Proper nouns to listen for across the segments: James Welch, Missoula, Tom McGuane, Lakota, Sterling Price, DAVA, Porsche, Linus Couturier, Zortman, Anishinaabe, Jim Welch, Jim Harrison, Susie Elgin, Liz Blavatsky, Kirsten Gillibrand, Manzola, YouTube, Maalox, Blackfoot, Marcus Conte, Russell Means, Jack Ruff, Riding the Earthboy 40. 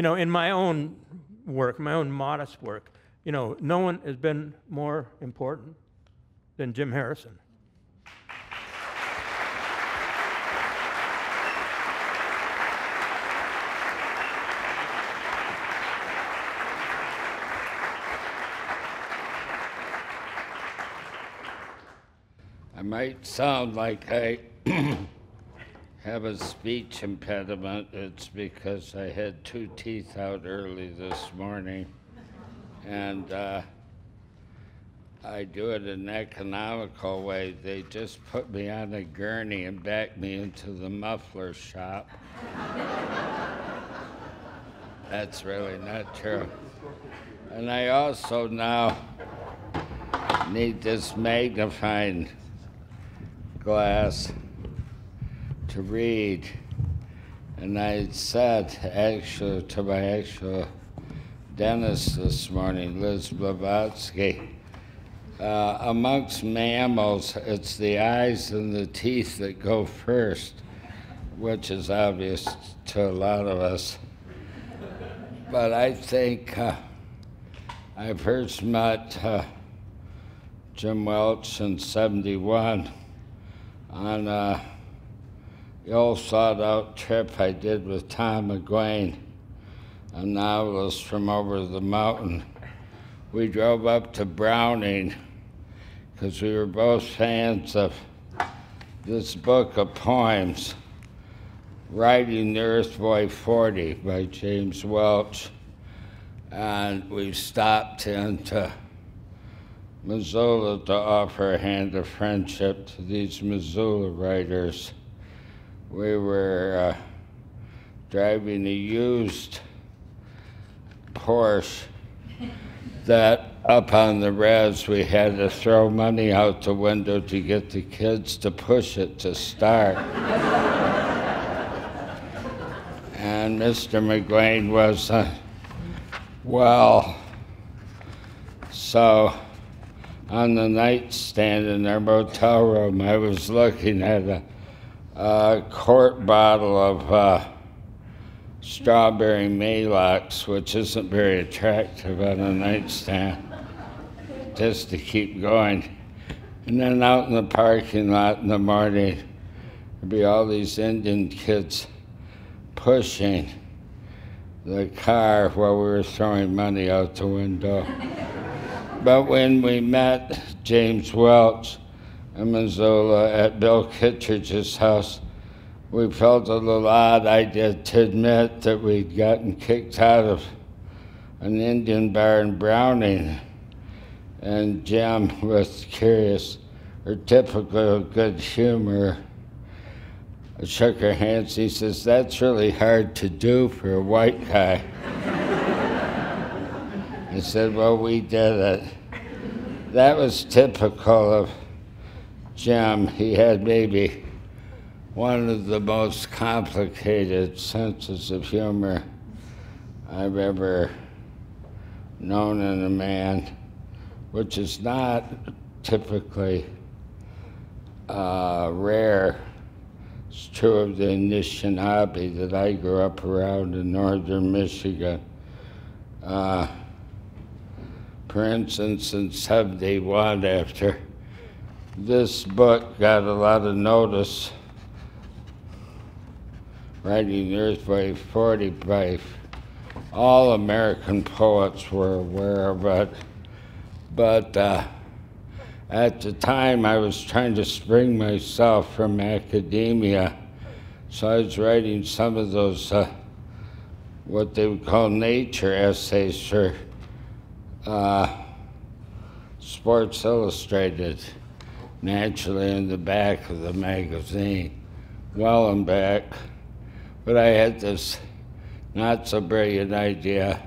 You know, in my own work, my own modest work, you know, no one has been more important than Jim Harrison. I might sound like I have a speech impediment. It's because I had two teeth out early this morning. And I do it in an economical way. They just put me on a gurney and backed me into the muffler shop. That's really not true. And I also now need this magnifying glass to read. And I said actually to my actual dentist this morning, Liz Blavatsky, amongst mammals, it's the eyes and the teeth that go first, which is obvious to a lot of us. But I think I first met Jim Welch in '71 on the old thought-out trip I did with Tom McGuane, a novelist from over the mountain. We drove up to Browning because we were both fans of this book of poems, Riding the Earthboy 40 by James Welch. And we stopped into Manzola to offer a hand of friendship to these Missoula writers. We were driving a used Porsche that up on the revs, we had to throw money out the window to get the kids to push it to start. And Mr. McGuane was, well, so on the nightstand in our motel room, I was looking at a quart bottle of strawberry Maalox, which isn't very attractive on a nightstand, just to keep going. And then out in the parking lot in the morning, there'd be all these Indian kids pushing the car while we were throwing money out the window. But when we met James Welch in Manzola at Bill Kittredge's house, we felt a little odd, I did, to admit that we'd gotten kicked out of an Indian bar in Browning. And Jim was curious, her typical good humor, I shook her hands. He says, "That's really hard to do for a white guy." I said, "Well, we did it." That was typical of Jim. He had maybe one of the most complicated senses of humor I've ever known in a man, which is not typically rare. It's true of the Anishinaabe that I grew up around in northern Michigan. For instance, in '71, after this book got a lot of notice, Riding the Earthboy 40 by all American poets were aware of it. But at the time, I was trying to spring myself from academia. So I was writing some of those, what they would call nature essays for Sports Illustrated, naturally in the back of the magazine, well and back. But I had this not-so-brilliant idea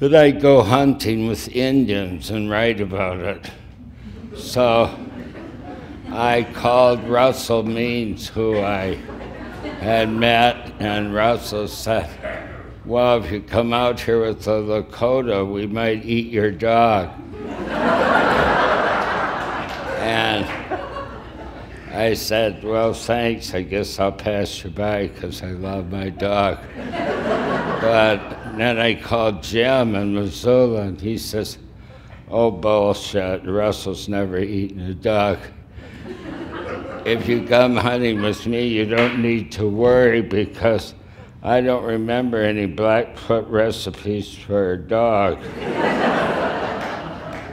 that I'd go hunting with Indians and write about it. So I called Russell Means, who I had met, and Russell said, "Well, if you come out here with the Lakota, we might eat your dog." And I said, well, thanks, I guess I'll pass you by because I love my dog. But then I called Jim in Manzola, and he says, oh, bullshit, Russell's never eaten a dog. If you come hunting with me, you don't need to worry because I don't remember any Blackfoot recipes for a dog.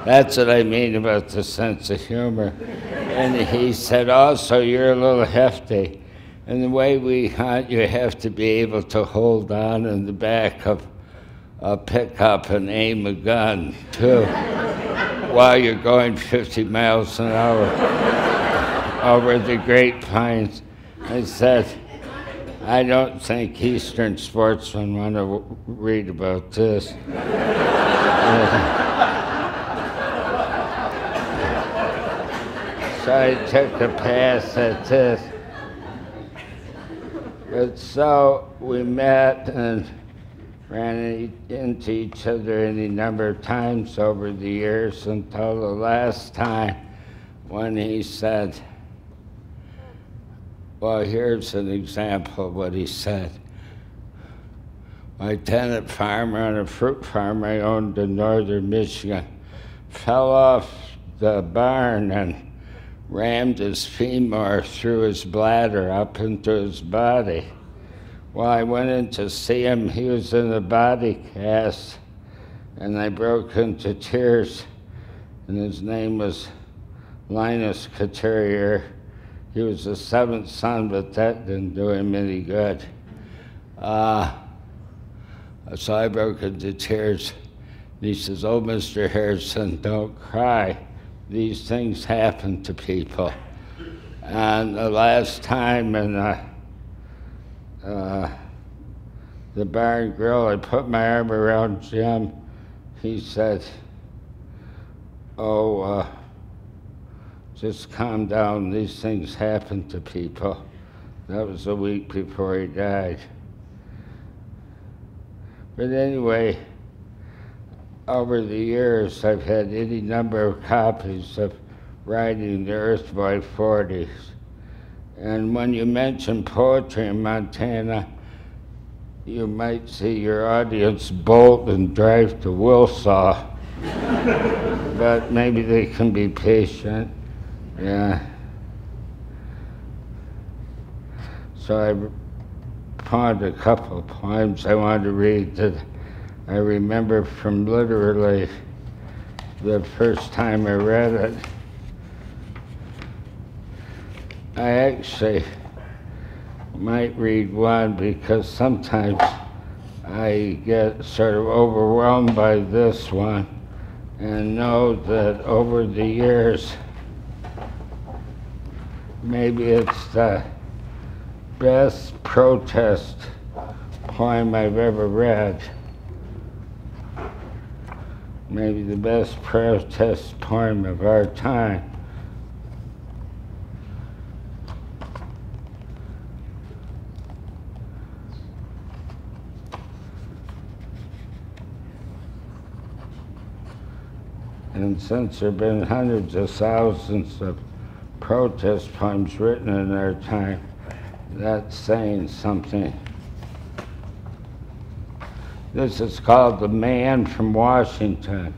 That's what I mean about the sense of humor. And he said, also, you're a little hefty. And the way we hunt, you have to be able to hold on in the back of a pickup and aim a gun, too, while you're going 50 miles an hour over the Great Pines. I said, I don't think Eastern sportsmen want to read about this. So I took a pass at this. But so we met and ran into each other any number of times over the years until the last time when he said, well, here's an example of what he said. My tenant farmer on a fruit farm I owned in northern Michigan fell off the barn and rammed his femur through his bladder up into his body. Well, I went in to see him. He was in a body cast, and I broke into tears. And his name was Linus Couturier. He was the seventh son, but that didn't do him any good. So I broke into tears. And he says, oh, Mr. Harrison, don't cry. These things happen to people. And the last time in the bar and grill, I put my arm around Jim. He said, oh, just calm down. These things happen to people. That was a week before he died. But anyway, over the years, I've had any number of copies of Riding the Earthboy 40. And when you mention poetry in Montana, you might see your audience bolt and drive to Wilsaw. But maybe they can be patient. Yeah. So I found a couple of poems I wanted to read that I remember from literally the first time I read it. I actually might read one because sometimes I get sort of overwhelmed by this one and know that over the years, maybe it's the best protest poem I've ever read. Maybe the best protest poem of our time. And since there have been hundreds of thousands of protest poems written in our time, that's saying something. This is called The Man from Washington.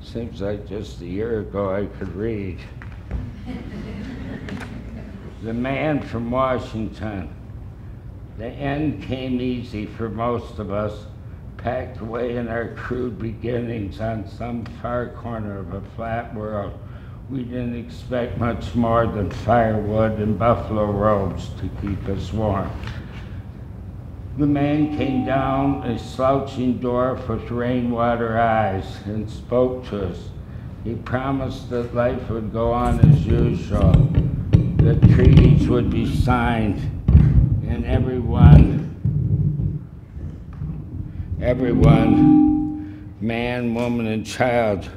Seems like just a year ago I could read. The Man from Washington. The end came easy for most of us, packed away in our crude beginnings on some far corner of a flat world. We didn't expect much more than firewood and buffalo robes to keep us warm. The man came down a slouching dwarf with rainwater eyes and spoke to us. He promised that life would go on as usual, that treaties would be signed, and everyone, man, woman, and child,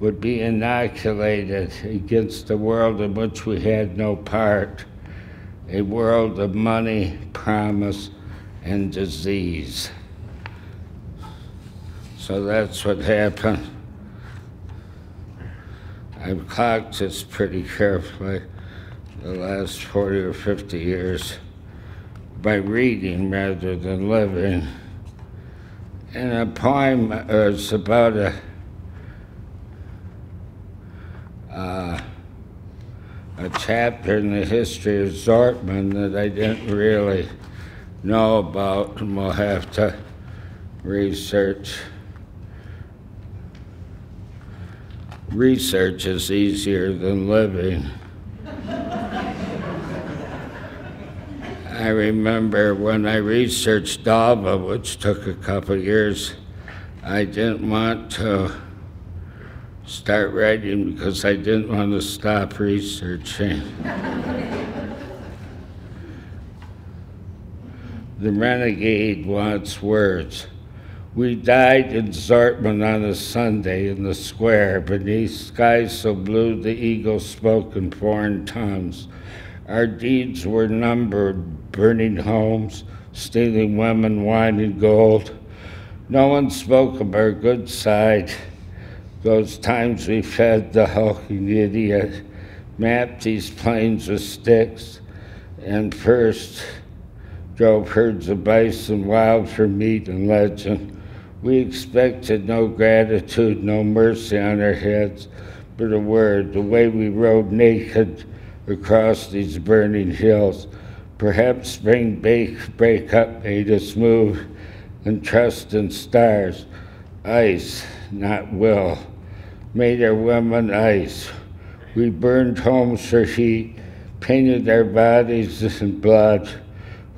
would be inoculated against the world in which we had no part, a world of money, promise, and disease. So that's what happened. I've clocked this pretty carefully the last 40 or 50 years by reading rather than living. And a poem is about a chapter in the history of Zortman that I didn't really know about, and we'll have to research. Research is easier than living. I remember when I researched DAVA, which took a couple years, I didn't want to start writing because I didn't want to stop researching. The renegade wants words. We died in Zortman on a Sunday in the square, beneath skies so blue the eagle spoke in foreign tongues. Our deeds were numbered, burning homes, stealing women, wine, and gold. No one spoke of our good side. Those times we fed the hulking idiot, mapped these plains with sticks, and first drove herds of bison wild for meat and legend. We expected no gratitude, no mercy on our heads, but a word, the way we rode naked across these burning hills. Perhaps spring breakup made us move and trust in stars. Ice, not will, made our women ice. We burned homes for heat, painted our bodies in blood.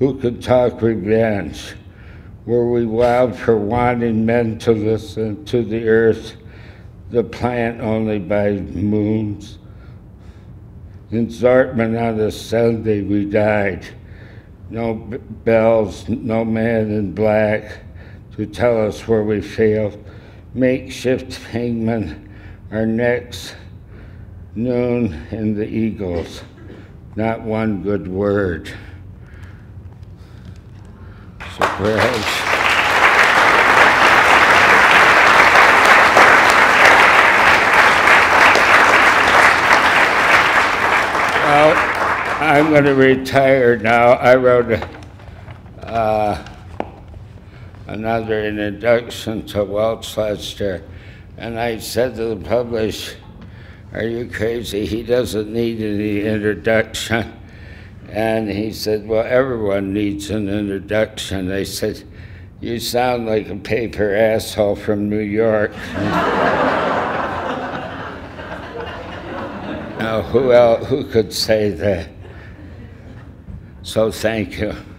Who could talk revenge? Were we wild for wanting men to listen to the earth, the plant only by moons? In Zortman on a Sunday we died. No bells, no man in black to tell us where we failed. Makeshift hangmen, our necks, noon, and the eagles. Not one good word. So well, I'm going to retire now. I wrote another introduction to Welch last year, and I said to the publisher, "Are you crazy? He doesn't need any introduction." And he said, "Well, everyone needs an introduction." I said, "You sound like a paper asshole from New York." Now, who could say that? So thank you.